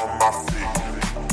On my feet.